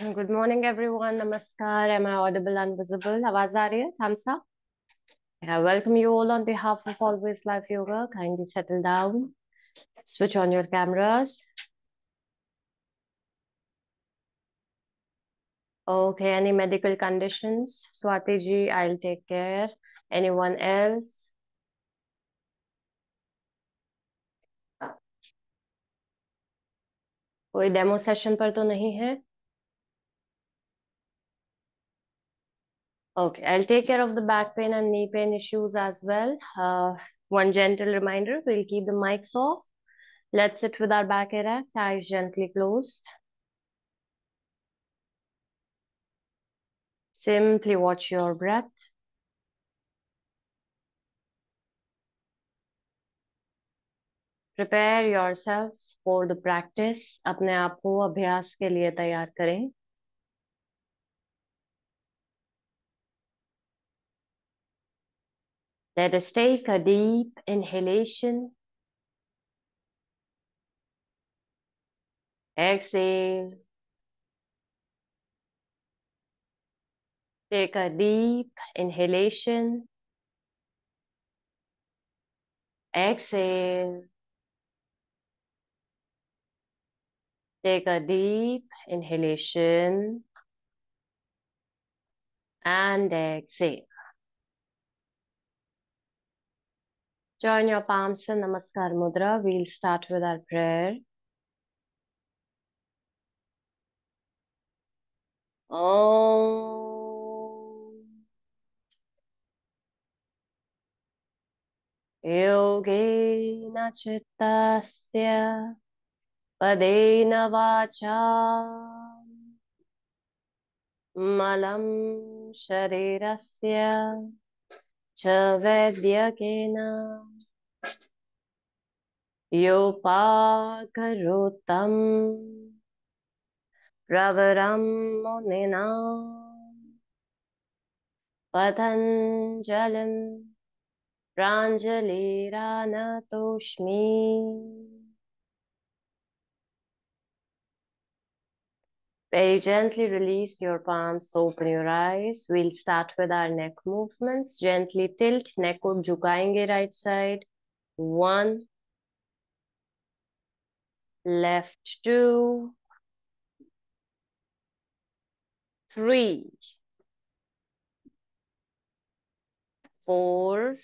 Good morning, everyone. Namaskar. Am I audible and visible? Awaaz aa rahi hai? Thumbs up. I welcome you all on behalf of Always Life Yoga. Kindly settle down. Switch on your cameras. Okay, any medical conditions? Swati ji, I'll take care. Anyone else? कोई demo session पर तो नहीं है? Okay, I'll take care of the back pain and knee pain issues as well. One gentle reminder, we'll keep the mics off. Let's sit with our back erect, eyes gently closed. Simply watch your breath. Prepare yourselves for the practice. अपने आप को अभ्यास के लिए तैयार करें. Let us take a deep inhalation. Exhale. Take a deep inhalation. Exhale. Take a deep inhalation and exhale. Join your palms in Namaskar Mudra. We'll start with our prayer. Om Yogena Chittasya Padena Vacha Malam Sharirasya Chavedyakena Yopakarutam Ravaram Munina Patanjalim Pranjalirana. Very gently release your palms, open your eyes. We'll start with our neck movements. Gently tilt, neck ko jhukayenge right side. One. Left two. Three. Four.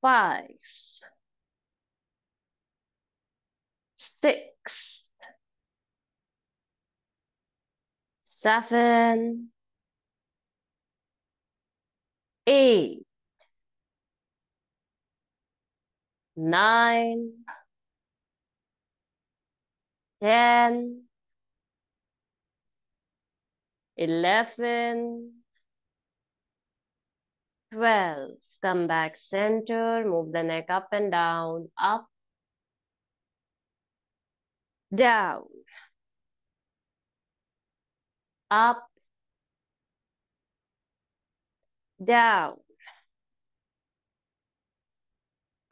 Five. Six. 7, 8, 9, 10, 11, 12. Come back center, move the neck up and down, up, down. Up, down,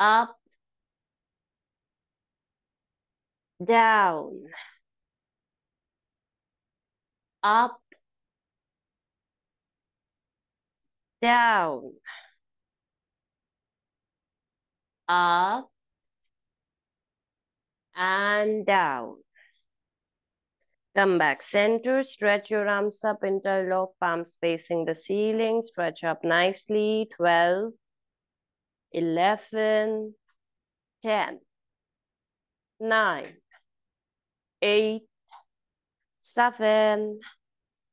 up, down, up, down, up, and down. Come back center, stretch your arms up, interlock, palms facing the ceiling, stretch up nicely. 12, 11, 10, 9, 8, 7,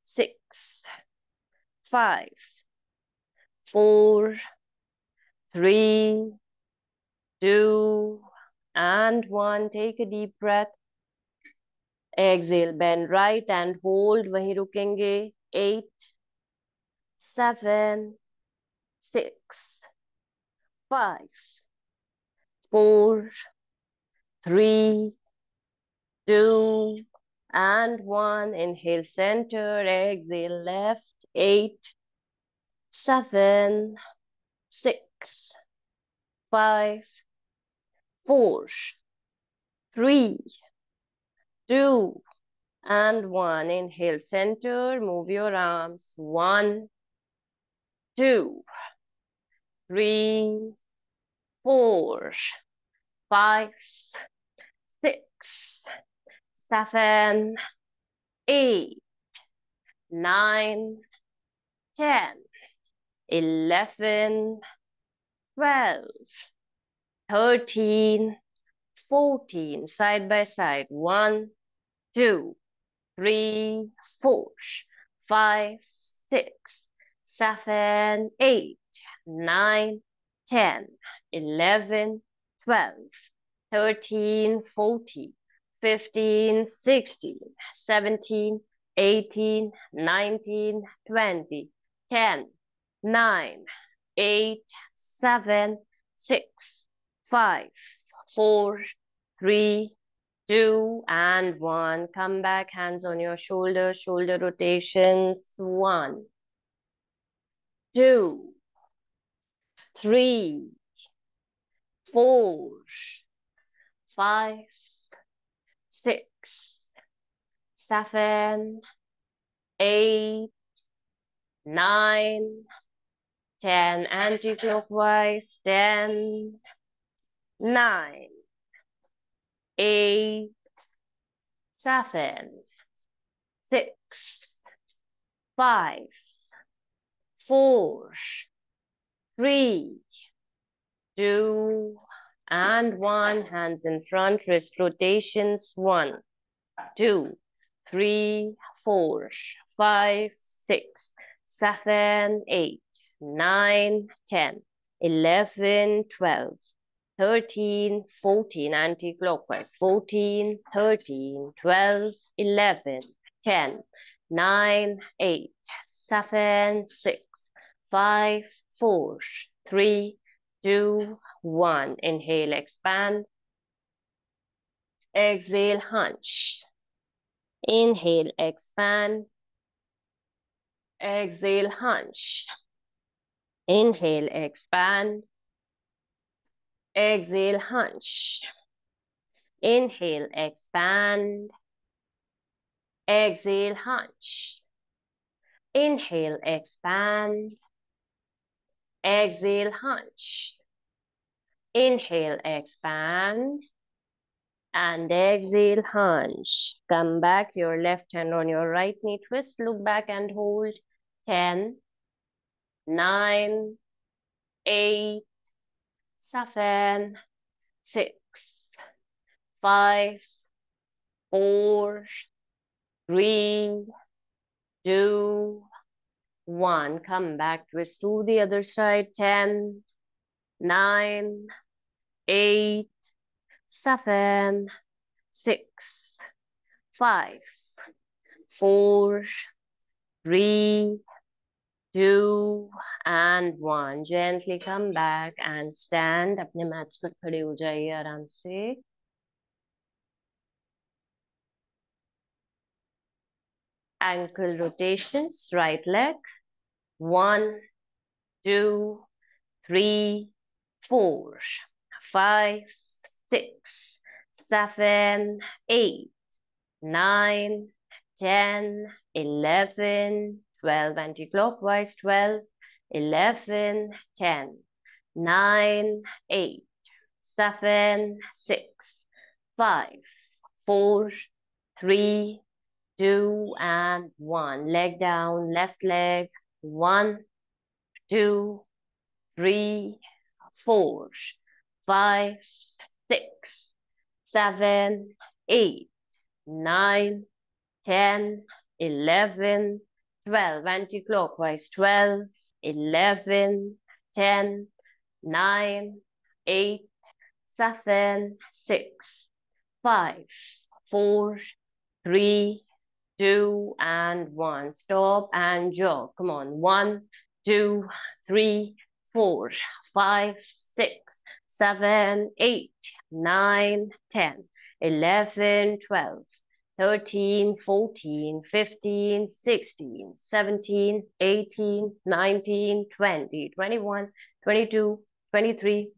6, 5, 4, 3, 2, and 1. Take a deep breath. Exhale, bend right and hold. Wahi rukenge. 8, 7, 6, 5, 4, 3, 2, and 1. Inhale, center. Exhale, left. 8, 7, 6, 5, 4, 3. two, and one. Inhale, center, move your arms. 1, 2, 3, 4, 5, 6, 7, 8, 9, 10, 11, 12, 13, 14. Side by side. 1, 2, 3, 4, 5, 6, 7, 8, 9, 10, 11, 12, 13, 14, 15, 16, 17, 18, 19, 20, 10, 9, 8, 7, 6, 5, 4, 3, 2, and 1. Come back, hands on your shoulders, shoulder rotations. 1, 2, 3, 4, 5, 6, 7, 8, 9, 10. Anti-clockwise. 10, 9, 8, 7, 6, 5, 4, 3, 2, and 1. Hands in front, wrist rotations. 1, 2, 3, 4, 5, 6, 7, 8, 9, 10, 11, 12, 13, 14, anti-clockwise. 14, 13, 12, 11, 10, 9, 8, 7, 6, 5, 4, 3, 2, 1. Inhale, expand. Exhale, hunch. Inhale, expand. Exhale, hunch. Inhale, expand. Exhale, hunch. Inhale, expand. Exhale, hunch. Inhale, expand. Exhale, hunch. Inhale, expand. And exhale, hunch. Come back, your left hand on your right knee. Twist, look back and hold. 10, 9, 8, 7, 6, 5, 4, 3, 2, 1. Come back, twist to the other side. 10, 9, 8, 7, 6, 5, 4, 3, 2, and 1. Gently come back and stand. Apne mats par khade ho jaiye aaram se. Ankle rotations, right leg. 1, 2, 3, 4, 5, 6, 7, 8, 9, 10, 11, 12. Anti-clockwise. 12, 11, 10, 9, 8, 7, 6, 5, 4, 3, 2, and 1. Leg down, left leg. 1, 2, 3, 4, 5, 6, 7, 8, 9, 10, 11, 12. Anti-clockwise. 12, 11, 10, 9, 8, 7, 6, 5, 4, 3, 2, and 1. Stop and jog. Come on. 1, 2, 3, 4, 5, 6, 7, 8, 9, 10, 11, 12, 13, 14, 15, 16, 17, 18, 19, 20, 21, 22, 23,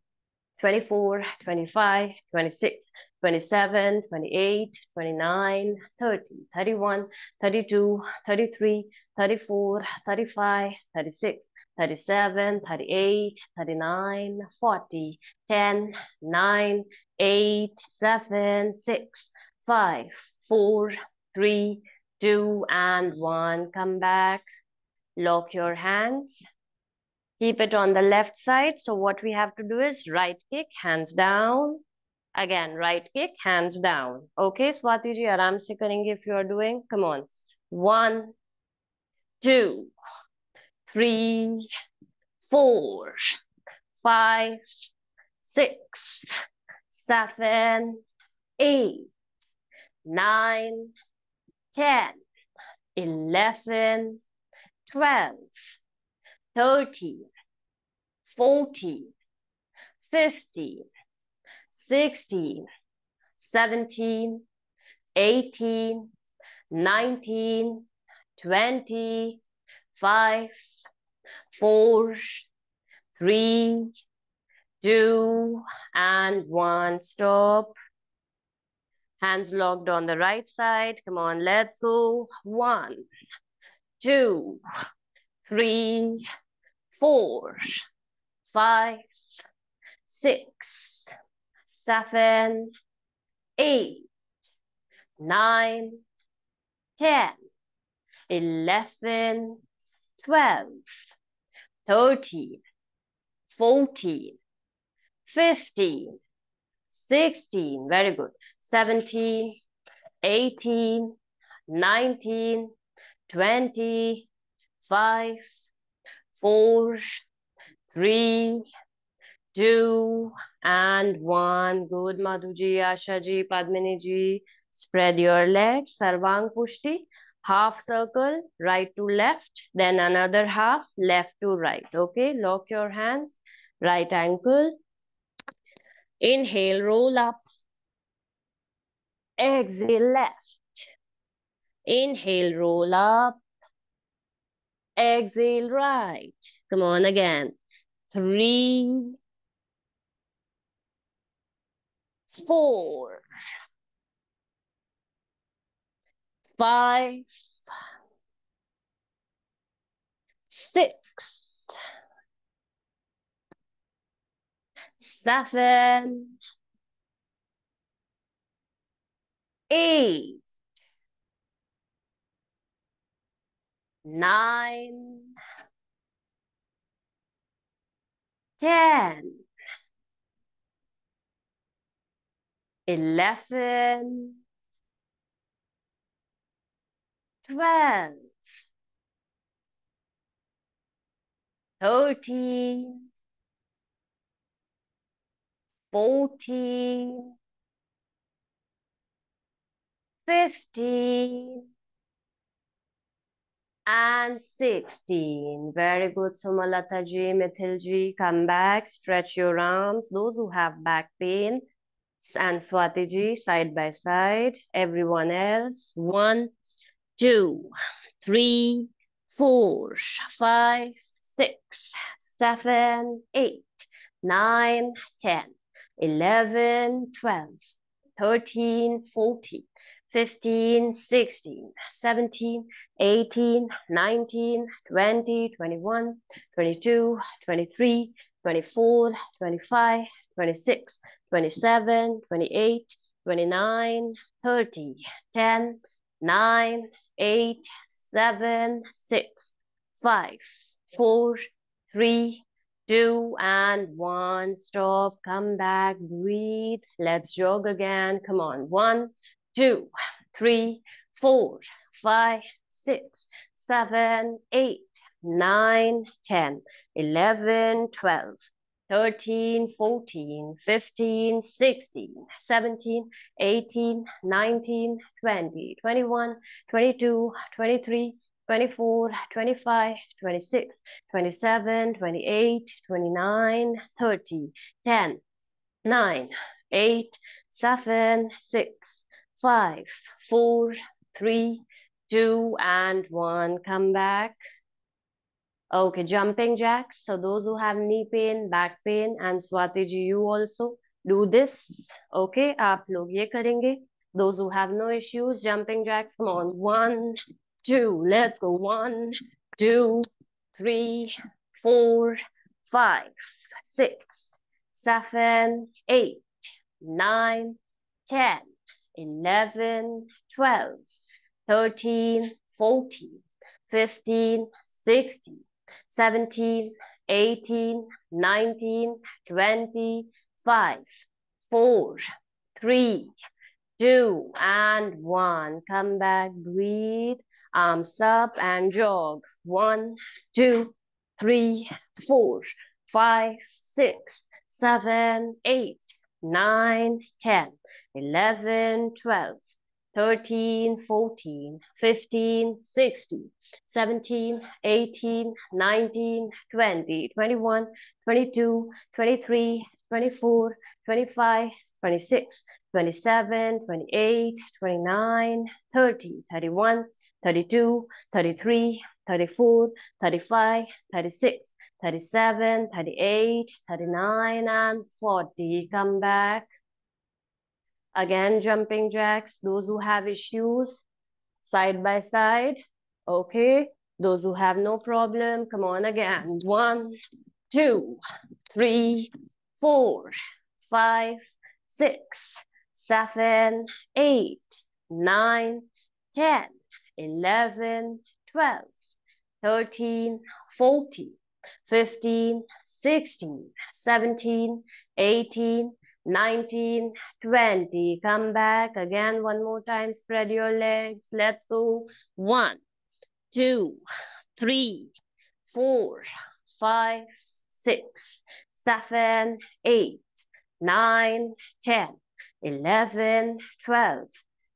24, 25, 26, 27, 28, 29, 30, 31, 32, 33, 34, 35, 36, 37, 38, 39, 40, 10, 9, 8, 7, 6, 5, 4, 3, 2, and 1. Come back. Lock your hands. Keep it on the left side. So what we have to do is right kick, hands down. Again, right kick, hands down. Okay, Swati ji, aram se karenge if you are doing. Come on. 1, 2, 3, 4, 5, 6, 7, 8, 9, 10, 11, 12, 13, 14, 15, 16, 17, 18, 19, 20, 5, 4, 3, 2, and 1. Stop. Hands locked on the right side. Come on, let's go. 1, 2, 3, 4, 5, 6, 7, 8, 9, 10, 11, 12, 13, 14, 15, 16, 17, 18, 19, 20, 5, 4, 3, 2, and 1. Good, Madhu ji, Asha ji, Padmini ji. Spread your legs. Sarvang Pushti. Half circle, right to left. Then another half, left to right. Okay, lock your hands. Right ankle. Inhale, roll up. Exhale, left. Inhale, roll up. Exhale, right. Come on again. 3, 4, 5, 6, 7, 8. 10, 11, 12, 13, 14, 15, and 16. Very good, Sumalata ji, Mithil ji. Come back, stretch your arms. Those who have back pain, and Swati ji, side by side. Everyone else. 1, 2, 3, 4, 5, 6, 7, 8, 9, 10, 11, 12, 13, 14, 15, 16, 17, 18, 19, 20, 23, 24, 25, 26, 27, 28, 29, 30, 10, 9, 8, 7, 6, 5, 4, 3, 2, and 1. Stop. Come back. Breathe. Let's jog again. Come on. 1, 2, 3, 4, 5, 6, 7, 8, 9, 10, 11, 12, 13, 14, 15, 16, 17, 18, 19, 20, 21, 22, 23, 24, 25, 26, 27, 28, 29, 30, 10, 9, 8, 7, 6, 5, 4, 3, 2, and 1. Come back. Okay, jumping jacks. So those who have knee pain, back pain, and Swati ji, you also do this. Okay, aap log ye karenge. Those who have no issues, jumping jacks, come on. 1, 2, let's go. 1, 2, 3, 4, 5, 6, 7, 8, 9, 10, 11, 12, 13, 14, 15, 16, 17, 18, 19, 20, 5, 4, 3, 2, and 1. Come back, breathe, arms up and jog. 1, 2, 3, 4, 5, 6, 7, 8, 9, 10, 11, 12, 13, 14, 15, 16, 17, 18, 19, 20, 21, 22, 23, 24, 25, 26, 27, 28, 29, 30, 31, 32, 33, 34, 35, 36, 37, 38, 39, 40. Come back. Again, jumping jacks. Those who have issues, side by side. Okay. Those who have no problem, come on again. 1, 2, 3, 4, 5, 6, 7, 8, 9, 10, 11, 12, 13, 14, 15, 16, 17, 18, 19, 20. Come back again. One more time. Spread your legs. Let's go. 1, 2, 3, 4, 5, 6, 7, 8, 9, 10, 11, 12,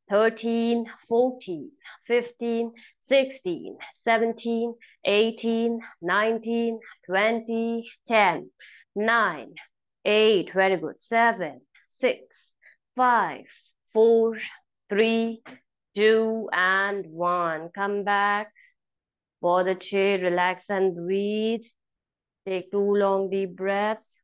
13, 14, 15, 16, 17, 18, 19, 20, 10, 9, 8, very good, 7, 6, 5, 4, 3, 2, and 1. Come back. For the chair, relax and breathe. Take 2 long deep breaths.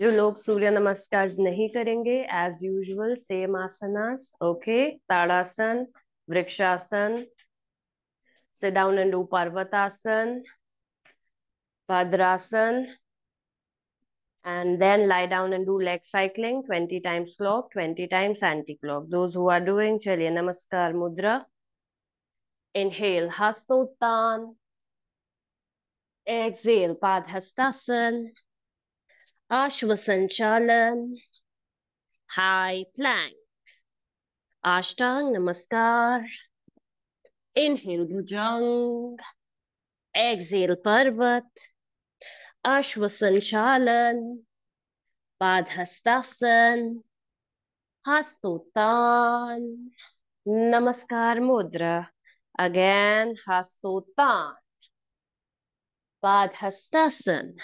जो लोग सूर्य नमस्कार नहीं करेंगे, as usual, same asanas. Okay, Tadasan, Vrikshasana, sit down and do Parvatasan, Bhadrasan. And then lie down and do leg cycling, 20 times clock, 20 times anti-clock. Those who are doing, chaliye namaskar mudra. Inhale, Hastottan. Exhale, Padhastasan. Ashvasanchalan. High plank. Ashtang namaskar. Inhale, Bhujang. Exhale, Parvat. Ashvasanchalan, Padhastasan, Hastottan, Namaskar Mudra. Again, Hastottan, Padhastasan,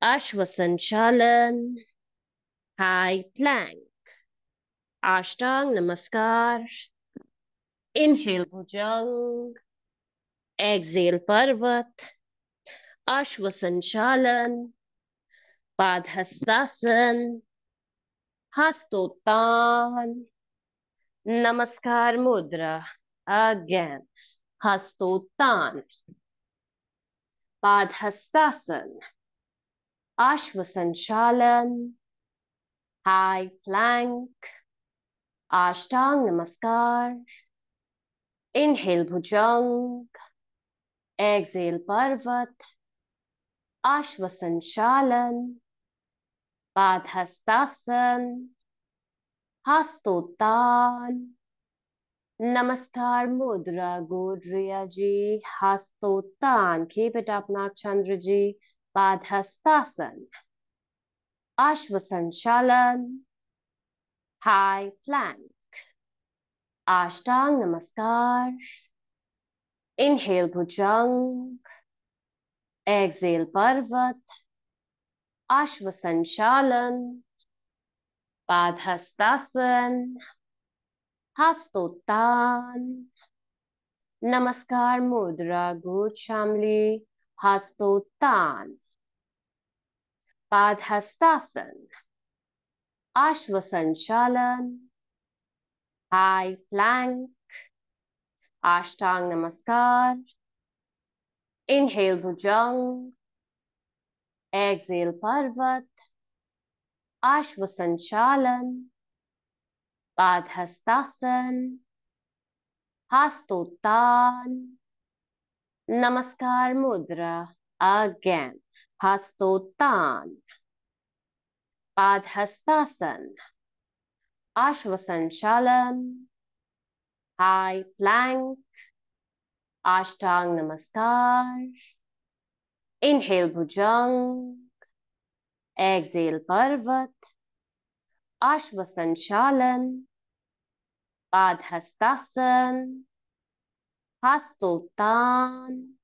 Ashvasanchalan, High Plank, Ashtang Namaskar. Inhale Bhujang, exhale Parvat. Ashvasanchalan, Padhastasan, Hastottan, Namaskar Mudra. Again, Hastottan, Padhastasan, Ashvasanchalan, High Plank, Ashtang Namaskar. Inhale Bhujang, exhale Parvat. Ashvasanchalan, Padhastasan, Hastottan, Namaskar Mudra. Good, Riya ji. Hastottan. Keep it up, Nagchandra ji. Padhastasan, Ashvasanchalan, High Plank, Ashtang Namaskar. Inhale Bhujang, exhale Parvat. Ashvasanchalan, Padhastasan, हस्तोत्तान। नमस्कार मुद्रा गोद शामली हस्तोत्तान। पादहस्तासन, अश्व संचालन, high Planck, अष्टांग नमस्कार, inhale भुजंग, Excel पर्वत, अश्व संचालन, पादहस्तासन, हस्तोत्तान। नमस्कार मुद्रा again, हस्तोत्तान, पादहस्तासन, अश्व संचालन, हाई प्लैंक, अष्टांग नमस्कार, इनहेल भुजंग, एक्सेल पर्वत, अश्व संचालन, padahastasana, हस्तोत्तान।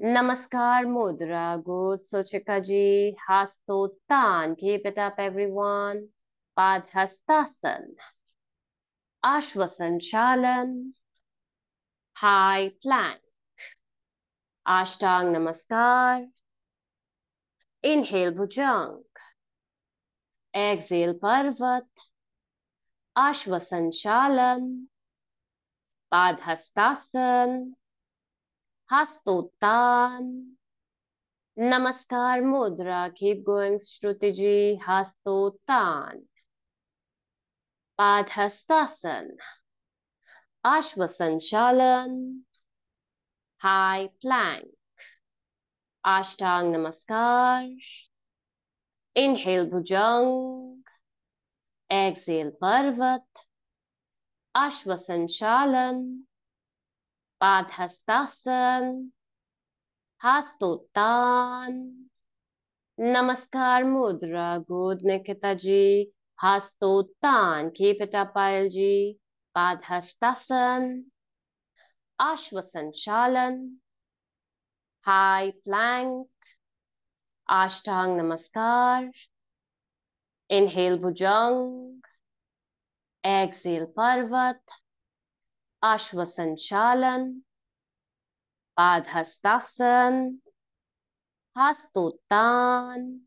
Namaskar Mudra Good Sochika ji Hastottan. Keep it up everyone. Padhastasan, Ashwasanchalan, high plank, Ashtang Namaskar, inhale Bhujang, exhale Parvat, Ashwasanchalan, Padhastasan, Hastottan. Namaskar Mudra. Keep going Shruti ji. Hastottan, Padhastasan, Ashwasanchalan, high plank, Ashtang Namaskar, inhale Bhujang, exhale Parvat, Ashwasanchalan, Padhastasan, Hastottan. Namaskar Mudra Good Nikita ji. Hastottan. Keep it up Payal ji. Padhastasan, Ashwasanchalan, high plank, Ashtang Namaskar, inhale Bhujang, exhale Parvat, Ashwasanchalan, Padhastasan, Hastottan.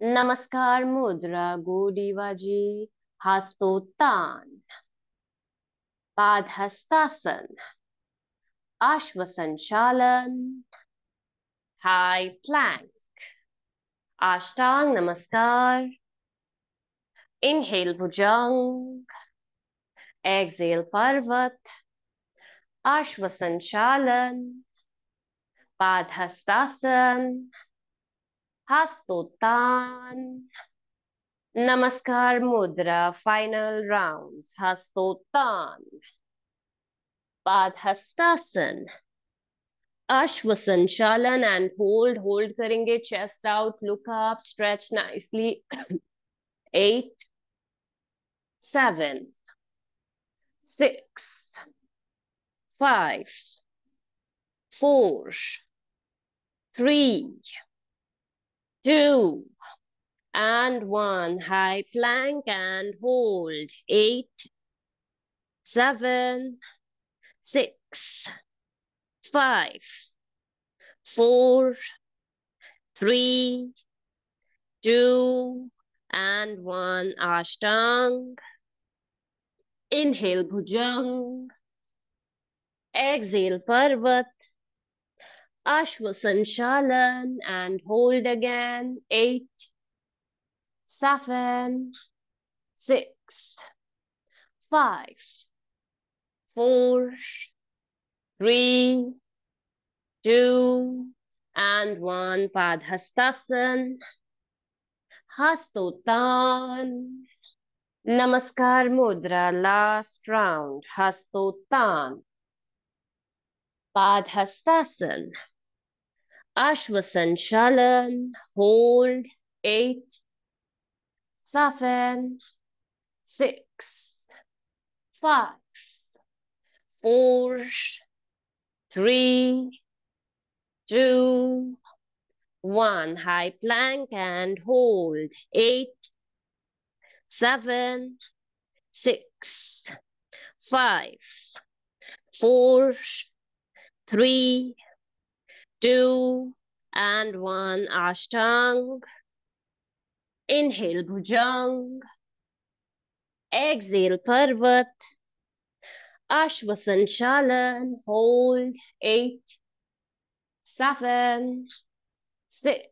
Namaskar Mudra Godiva ji. Hastottan, Padhastasan, Ashwasanchalan, high plank, Ashtang Namaskar, inhale Bhujang, exhale Parvat, Ashwasanchalan, Padhastasan, Hastottan. Namaskar Mudra, final rounds. Hastottan, Padhastasan, Ashwasanchalan, and hold. Hold karenge, chest out, look up, stretch nicely. 8, 7, 6, 5, 4, 3, 2, and 1. High plank and hold. 8, 7, 6, 5, 4, 3, 2, and 1. Ashtang. Inhale Bhujang, exhale Parvat, Ashwasanchalan, and hold again. 8, 7, 6, 5, 4, 3, 2, and 1. Padhastasan, Hastottan. Namaskar Mudra, last round. Hastottan, Padhastasan, Ashwasanchalan, hold. 8, 7, 6, 5, 4, 3, 2, 1. High plank and hold. 8, 7, 6, 5, 4, 3, 2, and 1. Ashtang. Inhale, Bhujang. Exhale, Parvat. Ashwasan Chalan. Hold. 8, 7, 6,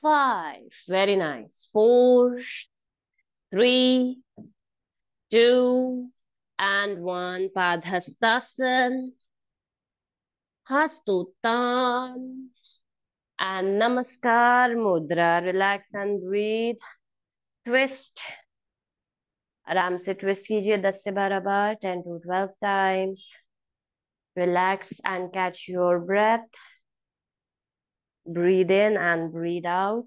5. Very nice. 4, 3, 2, and 1. Padhastasan. Hastutan. And Namaskar Mudra. Relax and breathe. Twist. आराम से twist कीजिए 10 से 12 बार, 10 to 12 times. Relax and catch your breath. Breathe in and breathe out.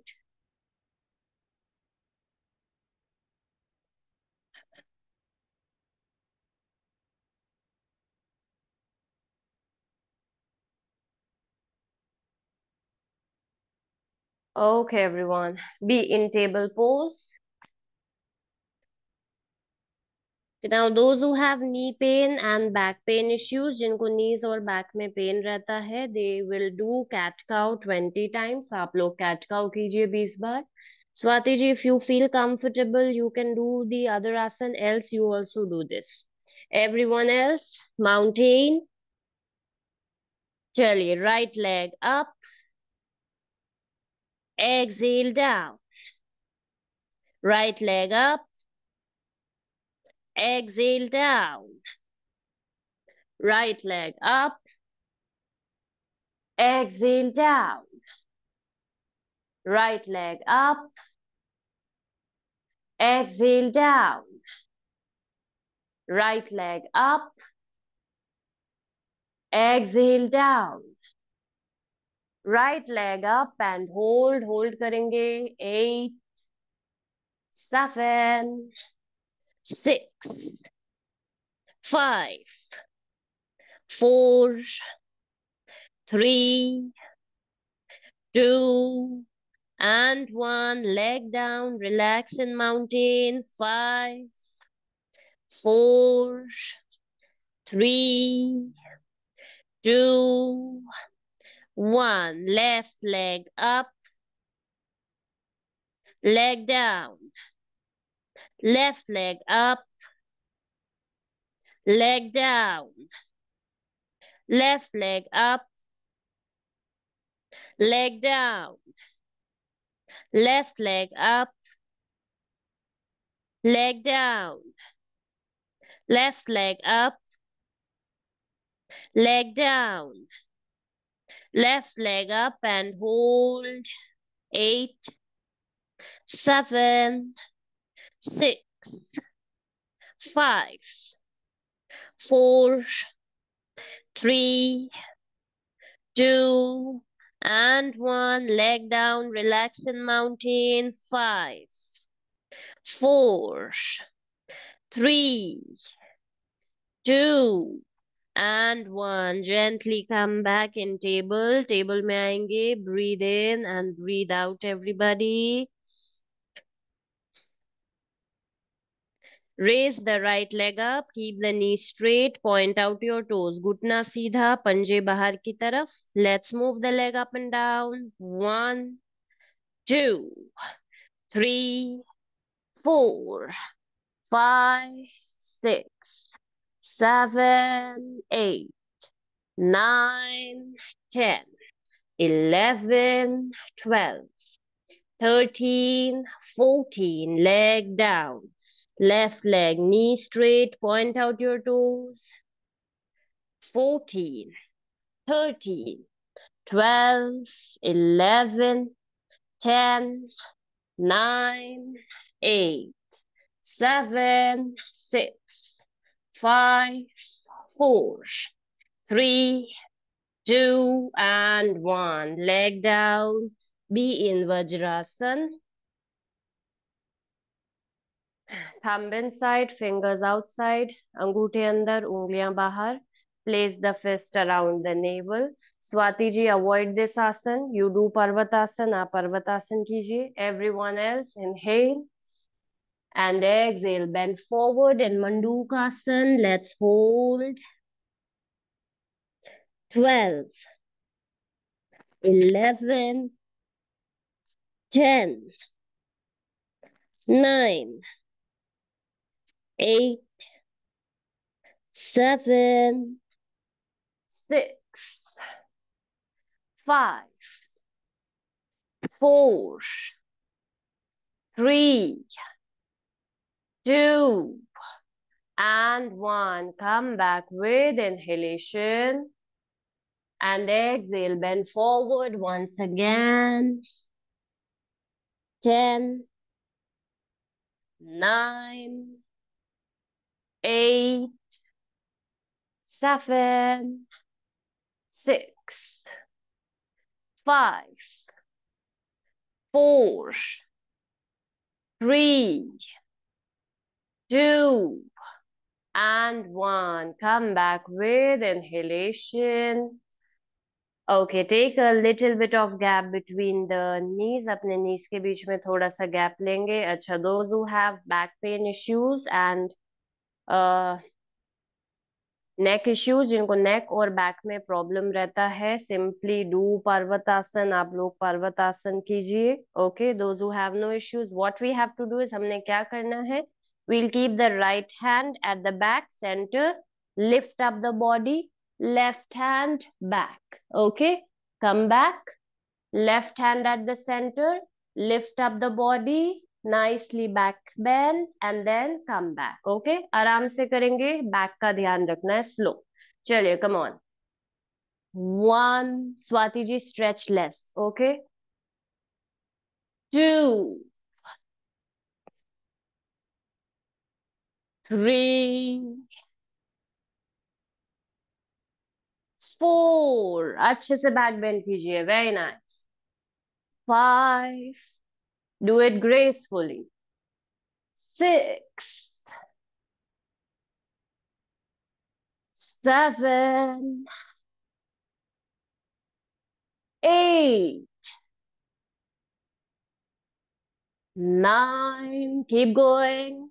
Okay, everyone. Be in table pose. Now, those who have knee pain and back pain issues, जिनको knees और back में pain रहता है, they will do cat cow 20 times. आप लोग cat cow कीजिए 20 बार. Swati ji, if you feel comfortable, you can do the other asana. Else, you also do this. Everyone else, mountain. चलिए, right leg up. Exhale down. Right leg up. Exhale down. Right leg up. Exhale down. Right leg up. Exhale down. Right leg up. Exhale down. Right leg up and hold. Hold karenge. 8, 7, 6, 5, 4, 3, 2, and 1. Leg down. Relax in mountain. 5, 4, 3, 2, 1. Left leg up, leg down, left leg up, leg down, left leg up, leg down, left leg up, leg down, left leg up, leg down. Left leg up and hold. 8, 7, 6, 5, 4, 3, 2, and 1. Leg down. Relax in mountain. 5, 4, 3, 2, and 1. Gently come back in table. Table mein aayenge. Breathe in and breathe out, everybody. Raise the right leg up. Keep the knee straight. Point out your toes. Ghutna seedha. Panje bahar ki taraf. Let's move the leg up and down. 1, 2, 3, 4, 5, 6. 7, 8, 9, 10, 11, 12, 13, 14. Leg down. Left leg, knee straight, point out your toes. 14, 13, 12, 11, 10, 9, 8, 7, 6, 5, 4, 3, 2, and 1. Leg down. Be in Vajrasan. Thumb inside, fingers outside. Anguthe andar, ungliyan bahar. Place the fist around the navel. Swati ji, avoid this asana. You do Parvatasan. Aap Parvatasan kijiye. Everyone else, inhale. And exhale, bend forward in Mandukasana. Let's hold. 12, 11, 10, 9, 8, 7, 6, 5, 4, 3, 2, and 1. Come back with inhalation. And exhale, bend forward once again. 10, 9, 8, 7, 6, 5, 4, 3, 2, and 1. Come back with inhalation. Okay, take a little bit of gap between the knees. अपने knees के बीच में थोड़ा सा gap लेंगे. अच्छा, those who have back pain issues and neck issues, जिनको neck और back में problem रहता है, simply do Parvatasan. आप लोग Parvatasan कीजिए. Okay, those who have no issues, what we have to do is हमने क्या करना है? We'll keep the right hand at the back, center, lift up the body. Left hand back, okay? Come back. Left hand at the center. Lift up the body. Nicely back bend and then come back, okay? आराम से करेंगे. Back का ध्यान रखना है. Slow. चलिए, come on. 1, Swati ji, stretch less, okay? 2, 3, 4, अच्छे से back bend कीजिए, very nice. 5, do it gracefully. 6, 7, 8, 9, keep going.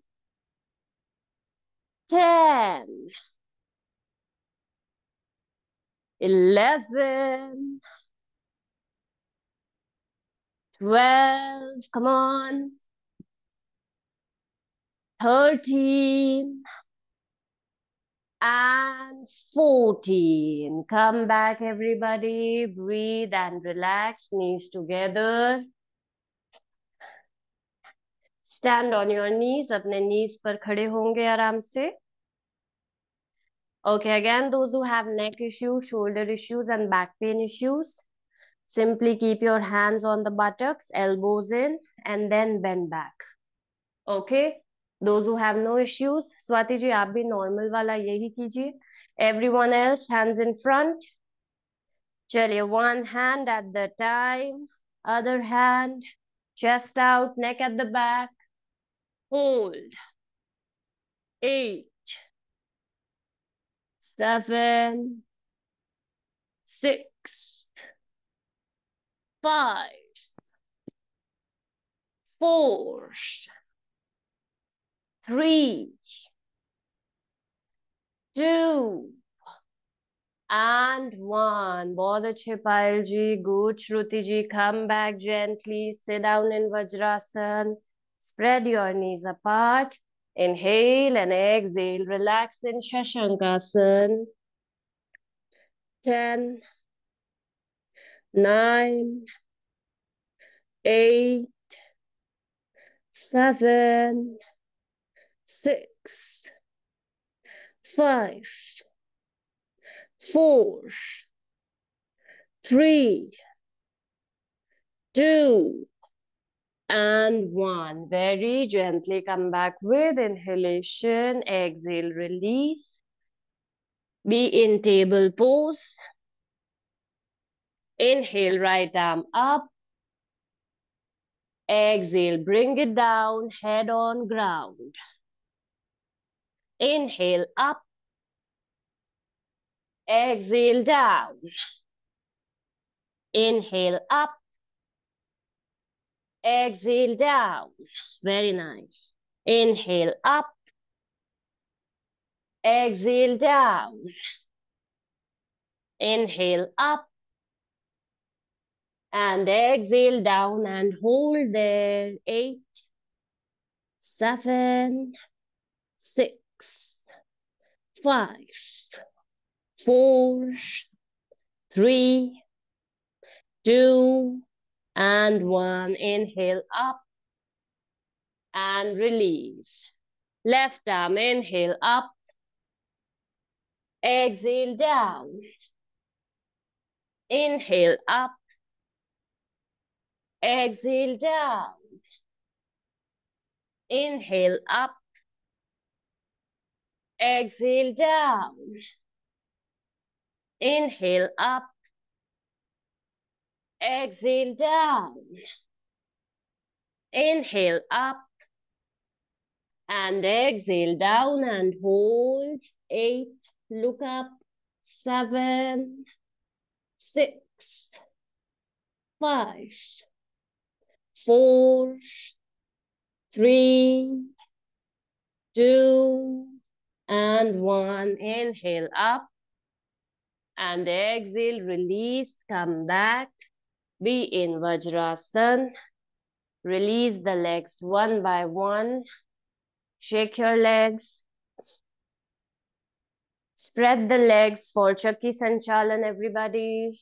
10, 11, 12, come on, 13, and 14. Come back, everybody. Breathe and relax. Knees together. Stand on your knees. अपने knees पर खड़े होंगे आराम से. Okay, again, those who have neck issues, shoulder issues, and back pain issues, simply keep your hands on the buttocks, elbows in, and then bend back. Okay, those who have no issues, Swati ji, aap bhi normal wala yehi kijiye. Everyone else, hands in front. Chaliye, one hand at the time, other hand, chest out, neck at the back. Hold. 8. 7, 6, 5, 4, 3, 2, and 1. Bahut acche Payal ji, good Shruti ji, come back gently, sit down in Vajrasan, spread your knees apart. Inhale and exhale. Relax in Shashankasana. 10, 9, 8, 7, 6, 5, 4, 3, 2, and 1. Very gently come back with inhalation. Exhale, release. Be in table pose. Inhale, right arm up. Exhale, bring it down, head on ground. Inhale, up. Exhale, down. Inhale, up. Exhale, down. Very nice. Inhale up, exhale down. Inhale up and exhale down, and hold there. 8, 7, 6, 5, 4, 3, 2, and 1. Inhale up and release. Left arm, inhale up, exhale down. Inhale up, exhale down. Inhale up, exhale down. Inhale up, exhale down. Inhale up and exhale down, and hold. 8, look up. 7, 6, 5, 4, 3, 2, and 1. Inhale up and exhale, release, come back. Be in Vajrasana. Release the legs one by one. Shake your legs. Spread the legs for Chakki Sanchalan, everybody.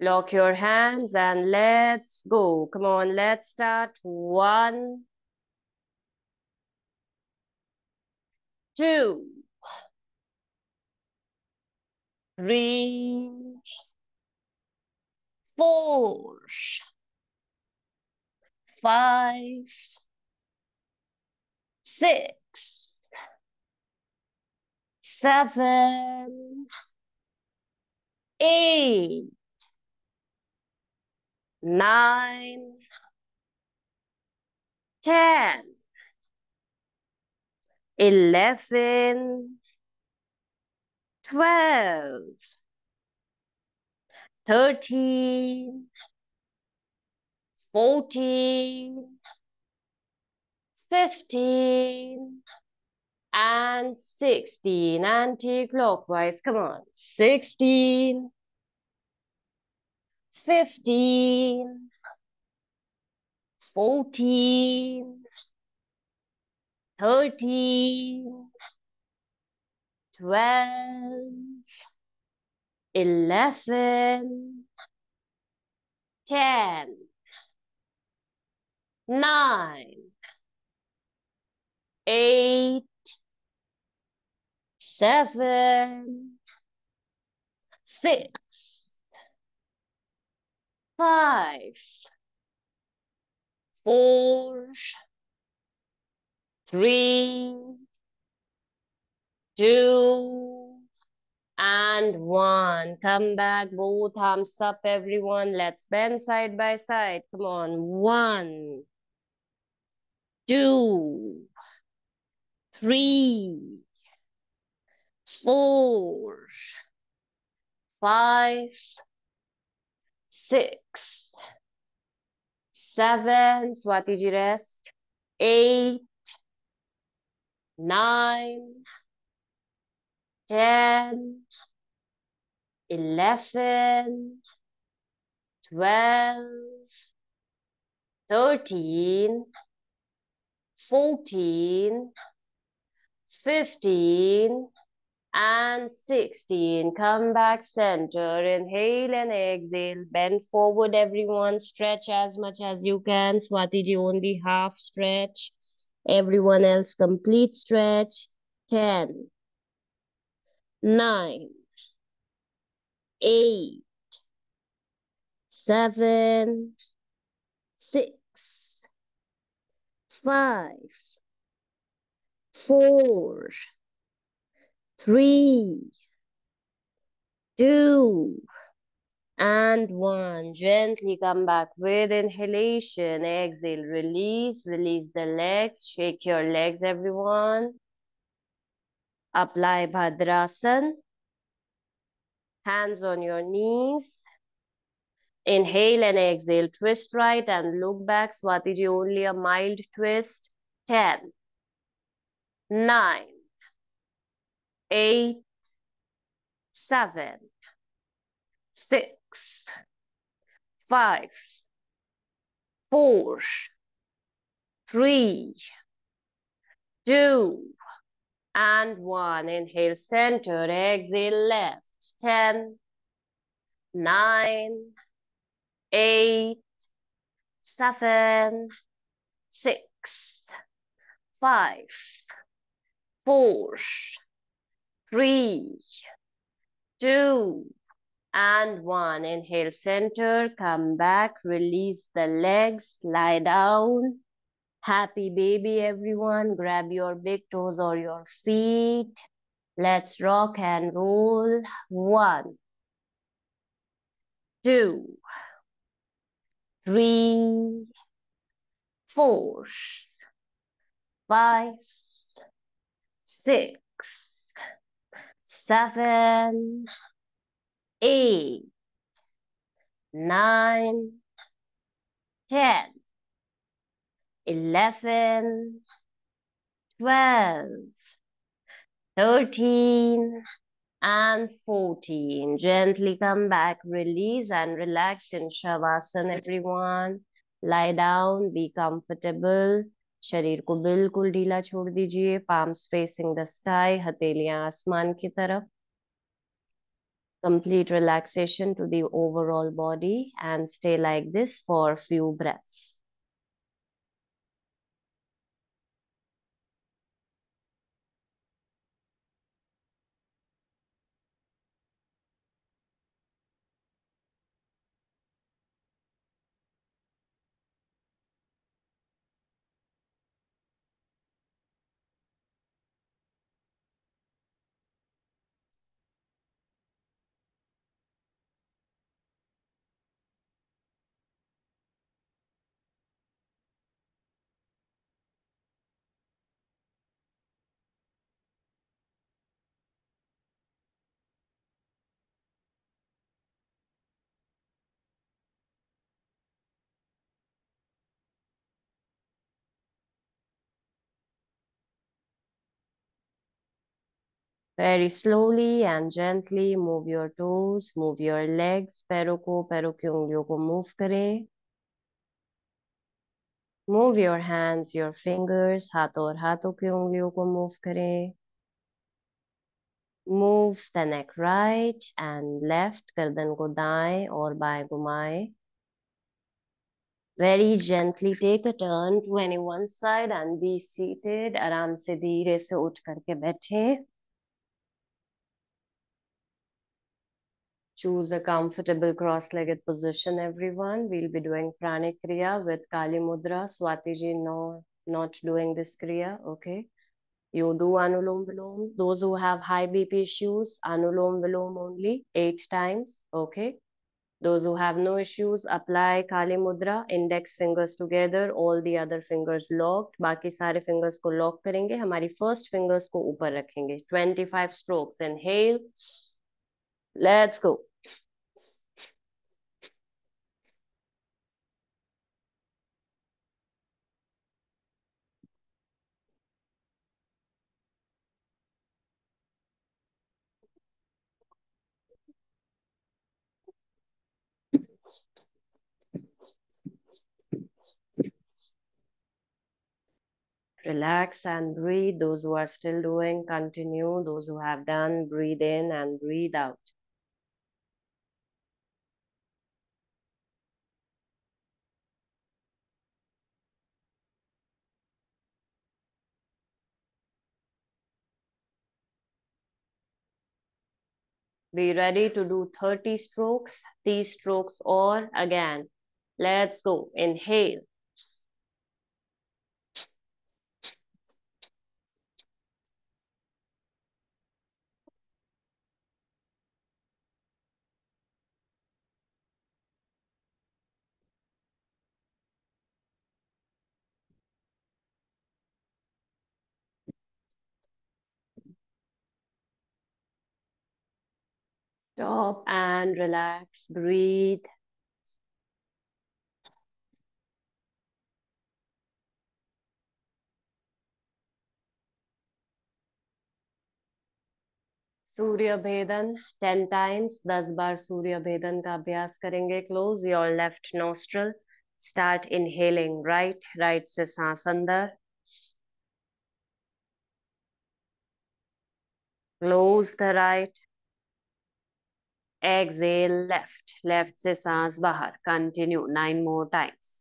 Lock your hands and let's go. Come on, let's start. 5, 4, 3, 4, 5, 6, 7, 8, 9, 10, 11, 12, 13, 14, 15, and 16. Anti-clockwise, come on. 16, 15, 14, 13, 12, 11, 10, 9, 8, 7, 6, 5, 4, 3, 2, and 1. Come back, both arms up, everyone. Let's bend side by side. Come on. 1, 2, 3, 4, 5, 6, 7. Swatiji, rest. 8, 9, 10, 11, 12, 13, 14, 15, and 16. Come back, center. Inhale and exhale. Bend forward, everyone. Stretch as much as you can. Swatiji, only half stretch. Everyone else, complete stretch. 10, 9, 8, 7, 6, 5, 4, 3, 2, and 1. Gently come back with inhalation. Exhale, release. Release the legs. Shake your legs, everyone. Apply Bhadrasana. Hands on your knees. Inhale and exhale, twist right and look back. Swatiji, only a mild twist. 10, 9, 8, 7, 6, 5, 4, 3, 2, and 1. Inhale, center, exhale, left. 10, 9, 8, 7, 6, 5, 4, 3, 2, and 1. Inhale, center, come back, release the legs, lie down. Happy baby, everyone. Grab your big toes or your feet. Let's rock and roll. 1, 2, 3, 4, 5, 6, 7, 8, 9, 10, 11, 12, 13, and 14. Gently come back, release and relax in Shavasana, everyone. Lie down, be comfortable. शरीर को बिल्कुल ढीला छोड़ दीजिए. Palms facing the sky, हथेलियां आसमान की तरफ. Complete relaxation to the overall body and stay like this for a few breaths. Very slowly and gently move your toes, move your legs. पैरों की उंगलियों को move करें. Move your hands, your fingers. हाथों और हाथों की उंगलियों को move करें. Move the neck right and left. गर्दन को दाएं और बाएं घुमाएं. Very gently take a turn to any one side and be seated. आराम से धीरे से उठ करके बैठें. Choose a comfortable cross-legged position, everyone. We'll be doing Pranic Kriya with Kali Mudra. Swatiji, no, not doing this Kriya, okay? You do Anulom Vilom. Those who have high BP issues, Anulom Vilom only 8 times, okay? Those who have no issues, apply Kali Mudra, index fingers together, all the other fingers locked. Baki sare fingers ko lock karenge. Hamari first fingers ko upar rakhenge. 25 strokes. Inhale. Let's go. Relax and breathe. Those who are still doing, continue. Those who have done, breathe in and breathe out. Be ready to do 30 strokes, 30 strokes or again. Let's go. Inhale. Stop and relax, breathe. सूर्य भेदन 10 times, 10 बार सूर्य भेदन का अभ्यास करेंगे। Close your left nostril, start inhaling right, right से सांस अंदर, close the right, exhale left, left से सांस बाहर, continue 9 more times।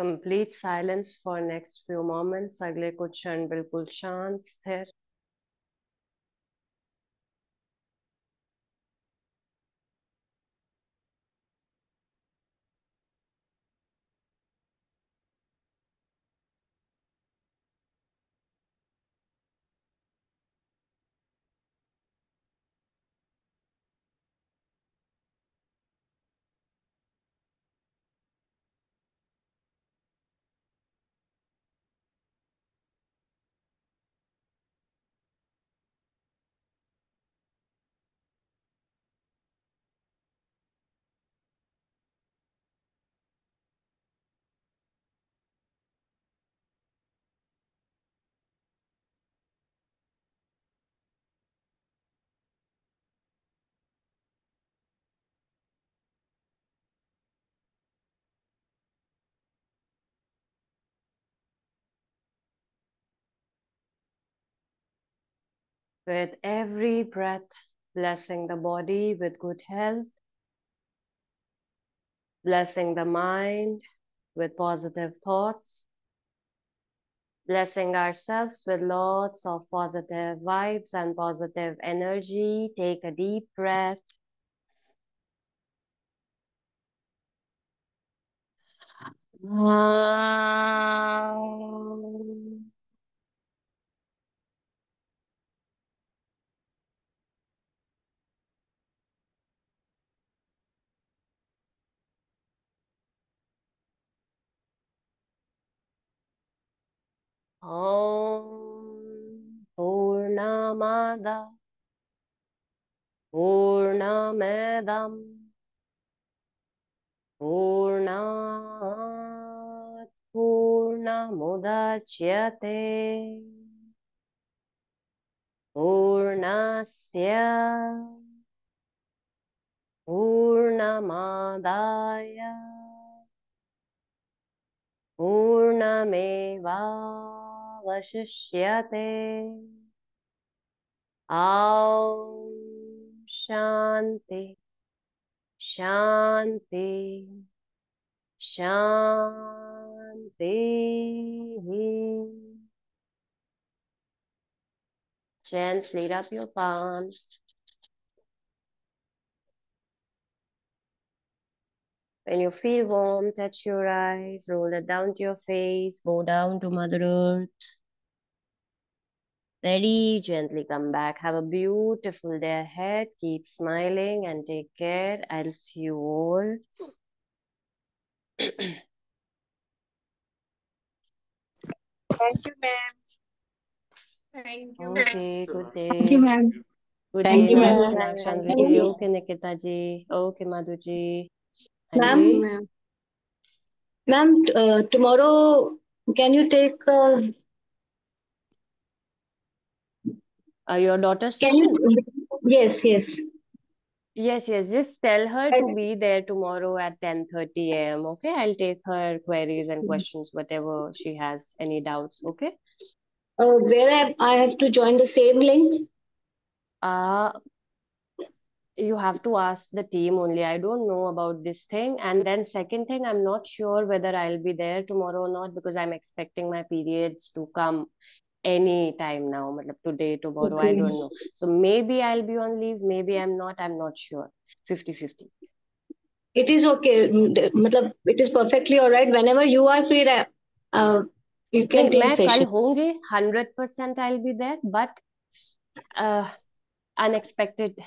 Complete silence for next few moments. अगले कुछ क्षण बिल्कुल शांत स्थिर। With every breath, blessing the body with good health, blessing the mind with positive thoughts, blessing ourselves with lots of positive vibes and positive energy. Take a deep breath. Om Purnamada Purnamidam Purnat Purnamudachyate Purnasya Purnamadaya Purnameva Vashishyate. Aum Shanti Shanti Shanti. Gently rub your palms. When you feel warm, touch your eyes, roll it down to your face, go down to Mother Earth. Very gently come back. Have a beautiful day ahead. Keep smiling and take care. I'll see you all. Thank you, ma'am. Thank you. Okay, good day. Thank you, ma'am. Thank you, ma'am. Okay, Nikita ji. Okay, Madhu ji. Ma'am, tomorrow, can you take your daughter's session? Yes. Yes. Just tell her to be there tomorrow at 10:30 a.m. Okay, I'll take her queries and questions, whatever she has, any doubts. Okay. Where I have to join the same link? You have to ask the team only. I don't know about this thing. And then second thing, I'm not sure whether I'll be there tomorrow or not because I'm expecting my periods to come any time now. Today, tomorrow, okay. I don't know. So maybe I'll be on leave. Maybe I'm not sure. 50-50. It is okay. It is perfectly all right. Whenever you are free, you can take session. 100% I'll be there. But unexpected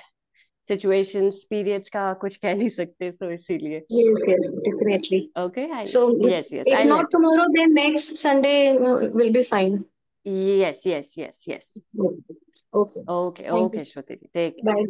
situations, periods ka kuch keh nahi sakte, so isliye. Yes, definitely. Okay. Yes. If not tomorrow, then next Sunday will be fine. Yes. Okay, Shwati ji. Take care. Bye.